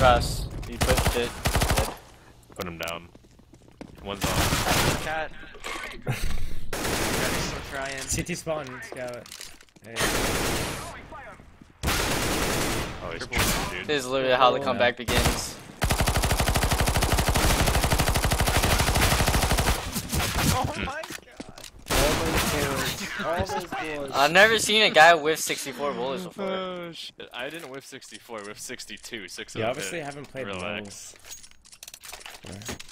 Cross. He pushed it. Put him down. One's on. Cat. Cat is still trying. CT spawn, scout. Hey. Oh, he's tripping, dude. This is literally how the comeback begins. Oh my god. All those kills. I've never seen a guy whiff 64 bullets before. Oh shit. I didn't whiff 64, I whiffed 62. Six of them. You obviously haven't played the rules.